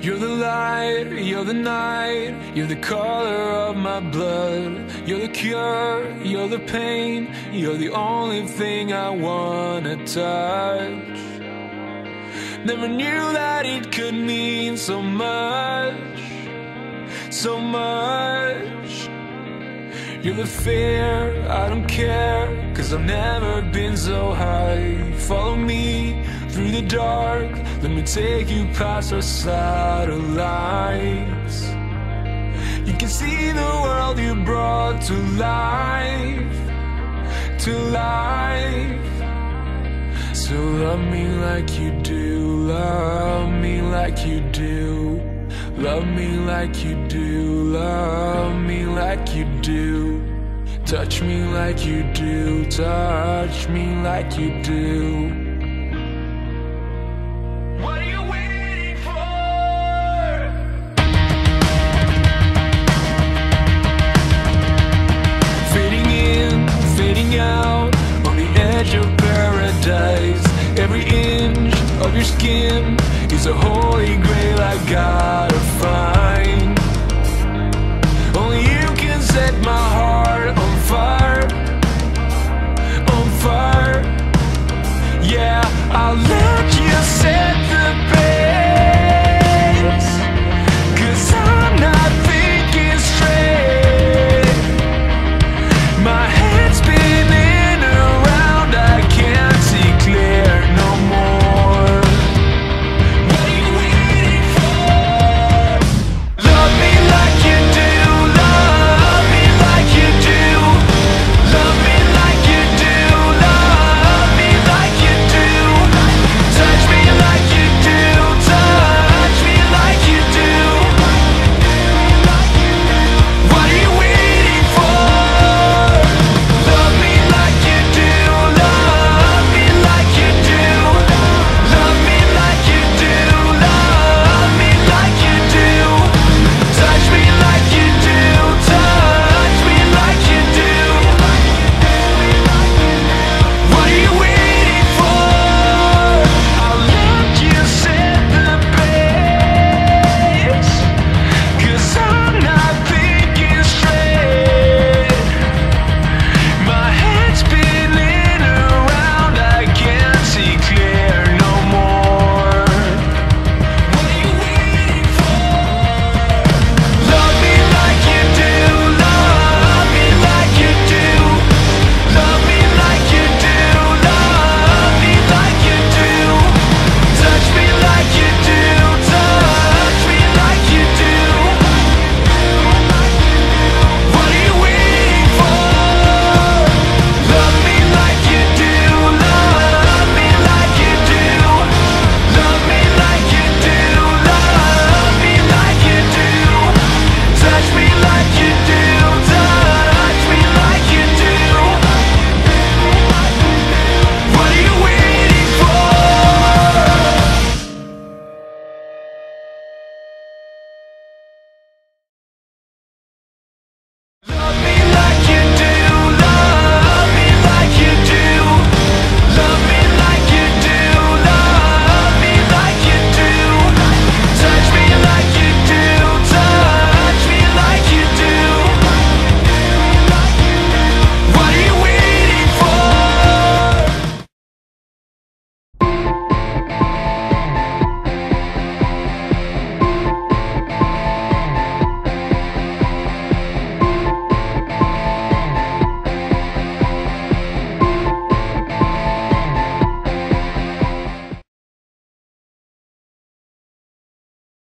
You're the light, you're the night, you're the color of my blood. You're the cure, you're the pain, you're the only thing I wanna touch. Never knew that it could mean so much, so much. You're the fear, I don't care, 'cause I've never been so high. Follow me through the dark, let me take you past our satellites. You can see the world you brought to life, to life. So love me like you do, love me like you do. Love me like you do, love me like you do. Touch me like you do, touch me like you do. What are you waiting for? Fading in, fading out, on the edge of paradise. Every inch of your skin is a hole